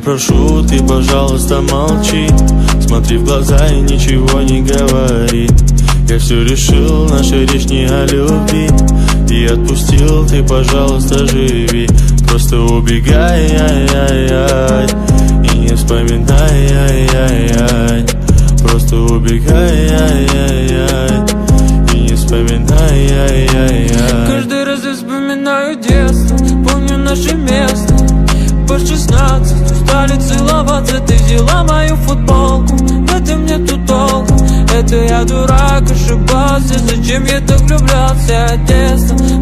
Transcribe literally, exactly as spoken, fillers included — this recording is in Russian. Теперь прошу, ты, пожалуйста, молчи. Смотри в глаза и ничего не говори. Я все решил, наша речь не о любви. И отпустил, ты, пожалуйста, живи. Просто убегай, ай-яй-яй, и не вспоминай, ай-яй-яй. Просто убегай, ай-яй-яй, и не вспоминай, ай-яй-яй. Каждый раз я вспоминаю детство, помню наше место. По шестнадцать устали целоваться, ты взяла мою футболку. Да ты мне тут толку, это я дурак, ошибался. Зачем я так влюблялся от детства?